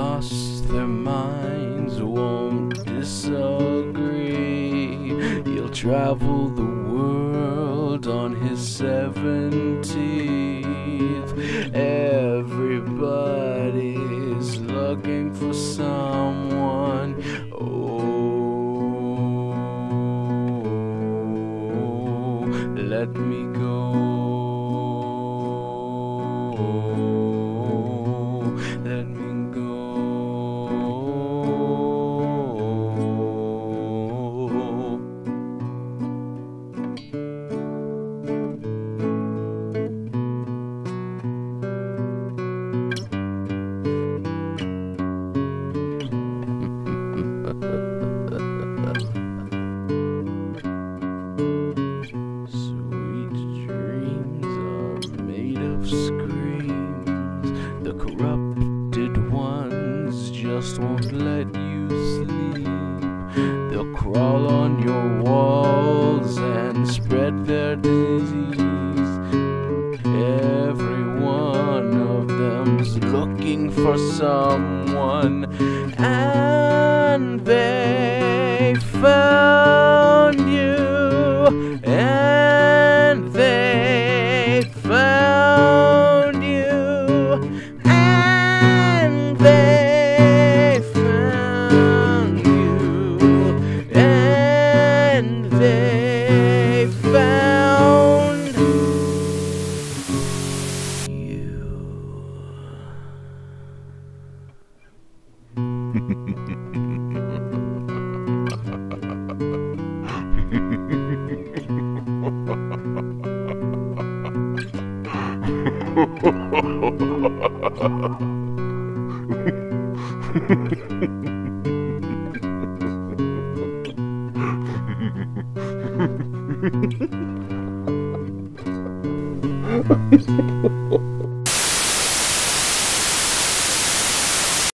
lost their minds won't disagree. He'll travel the world on his 17th. Everybody's looking for someone. Oh, let me go. Screams, the corrupted ones just won't let you sleep. They'll crawl on your walls and spread their disease. Every one of them's looking for someone, and they found you. And they found you, and they found you, and they found you.